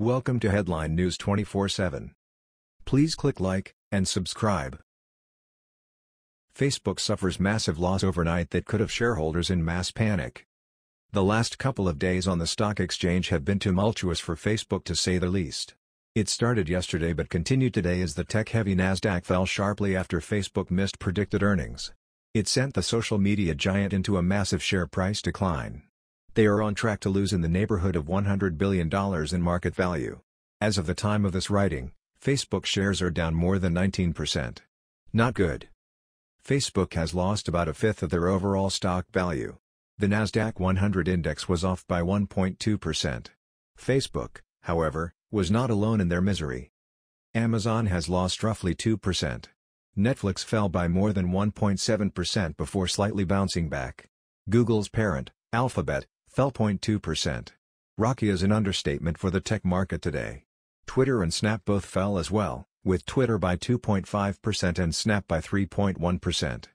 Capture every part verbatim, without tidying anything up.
Welcome to Headline News twenty-four seven. Please click like and subscribe. Facebook suffers massive loss overnight that could have shareholders in mass panic. The last couple of days on the stock exchange have been tumultuous for Facebook, to say the least. It started yesterday but continued today as the tech-heavy Nasdaq fell sharply after Facebook missed predicted earnings. It sent the social media giant into a massive share price decline. They are on track to lose in the neighborhood of one hundred billion dollars in market value. As of the time of this writing, Facebook shares are down more than nineteen percent. Not good. Facebook has lost about a fifth of their overall stock value. The Nasdaq one hundred index was off by one point two percent. Facebook, however, was not alone in their misery. Amazon has lost roughly two percent. Netflix fell by more than one point seven percent before slightly bouncing back. Google's parent, Alphabet, fell zero point two percent. Rocky is an understatement for the tech market today. Twitter and Snap both fell as well, with Twitter by two point five percent and Snap by three point one percent.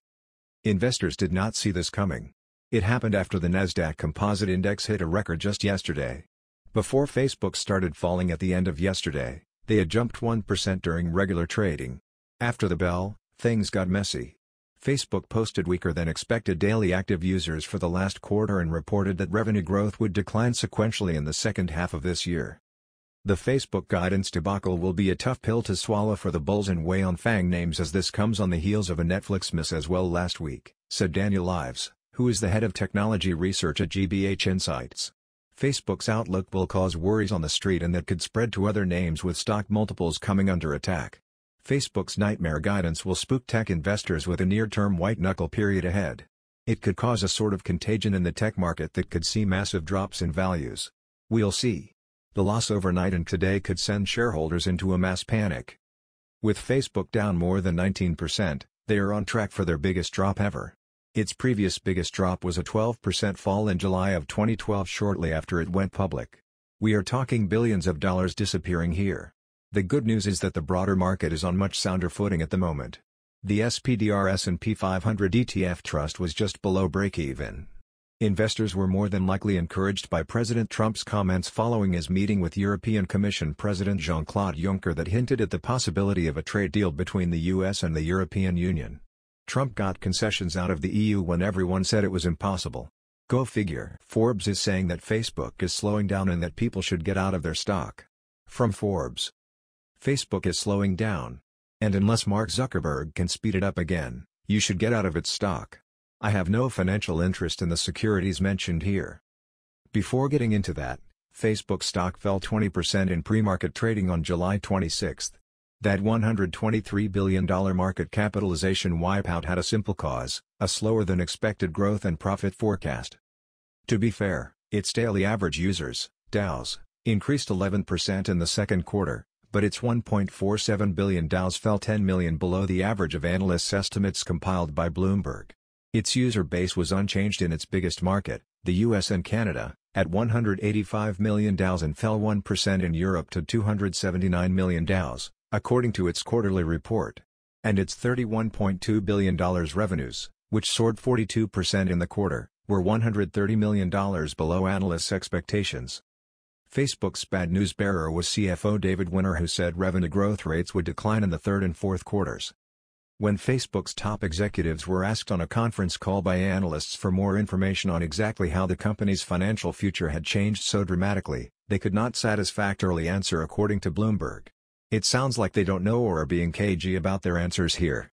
Investors did not see this coming. It happened after the Nasdaq Composite Index hit a record just yesterday. Before Facebook started falling at the end of yesterday, they had jumped one percent during regular trading. After the bell, things got messy. Facebook posted weaker than expected daily active users for the last quarter and reported that revenue growth would decline sequentially in the second half of this year. The Facebook guidance debacle will be a tough pill to swallow for the bulls and weigh on FAANG names, as this comes on the heels of a Netflix miss as well last week, said Daniel Ives, who is the head of technology research at G B H Insights. Facebook's outlook will cause worries on the street, and that could spread to other names, with stock multiples coming under attack. Facebook's nightmare guidance will spook tech investors with a near-term white-knuckle period ahead. It could cause a sort of contagion in the tech market that could see massive drops in values. We'll see. The loss overnight and today could send shareholders into a mass panic. With Facebook down more than nineteen percent, they are on track for their biggest drop ever. Its previous biggest drop was a twelve percent fall in July of twenty twelve, shortly after it went public. We are talking billions of dollars disappearing here. The good news is that the broader market is on much sounder footing at the moment. The S P D R S and P five hundred E T F Trust was just below break-even. Investors were more than likely encouraged by President Trump's comments following his meeting with European Commission President Jean-Claude Juncker that hinted at the possibility of a trade deal between the U S and the European Union. Trump got concessions out of the E U when everyone said it was impossible. Go figure. Forbes is saying that Facebook is slowing down and that people should get out of their stock. From Forbes. Facebook is slowing down. And unless Mark Zuckerberg can speed it up again, you should get out of its stock. I have no financial interest in the securities mentioned here. Before getting into that, Facebook stock fell twenty percent in pre-market trading on July twenty-sixth. That one hundred twenty-three billion dollars market capitalization wipeout had a simple cause: a slower than expected growth and profit forecast. To be fair, its daily average users, D A Us, increased eleven percent in the second quarter, but its one point four seven billion D A Us fell ten million below the average of analysts' estimates compiled by Bloomberg. Its user base was unchanged in its biggest market, the U S and Canada, at one hundred eighty-five million D A Us, and fell one percent in Europe to two hundred seventy-nine million D A Us, according to its quarterly report. And its thirty-one point two billion dollars revenues, which soared forty-two percent in the quarter, were one hundred thirty million dollars below analysts' expectations. Facebook's bad news bearer was C F O David Winner, who said revenue growth rates would decline in the third and fourth quarters. When Facebook's top executives were asked on a conference call by analysts for more information on exactly how the company's financial future had changed so dramatically, they could not satisfactorily answer, according to Bloomberg. It sounds like they don't know or are being cagey about their answers here.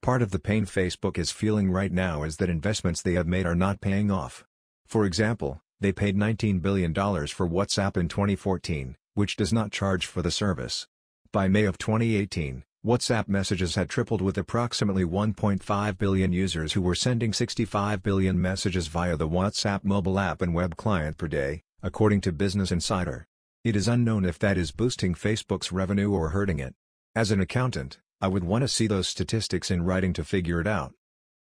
Part of the pain Facebook is feeling right now is that investments they have made are not paying off. For example, they paid nineteen billion dollars for WhatsApp in twenty fourteen, which does not charge for the service. By May of twenty eighteen, WhatsApp messages had tripled, with approximately one point five billion users who were sending sixty-five billion messages via the WhatsApp mobile app and web client per day, according to Business Insider. It is unknown if that is boosting Facebook's revenue or hurting it. As an accountant, I would want to see those statistics in writing to figure it out.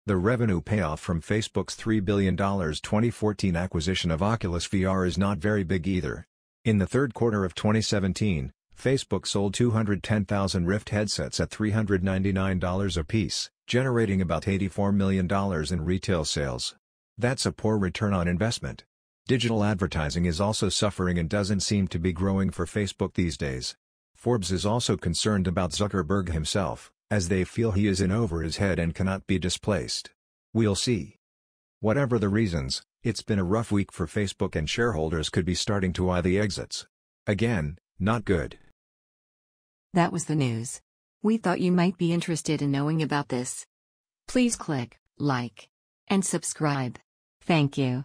The revenue payoff from Facebook's three billion dollars twenty fourteen acquisition of Oculus V R is not very big either. In the third quarter of twenty seventeen, Facebook sold two hundred ten thousand Rift headsets at three hundred ninety-nine dollars apiece, generating about eighty-four million dollars in retail sales. That's a poor return on investment. Digital advertising is also suffering and doesn't seem to be growing for Facebook these days. Forbes is also concerned about Zuckerberg himself, as they feel he is in over his head and cannot be displaced. We'll see. Whatever the reasons, it's been a rough week for Facebook and shareholders could be starting to eye the exits. Again, not good. That was the news. We thought you might be interested in knowing about this. Please click like and subscribe. Thank you.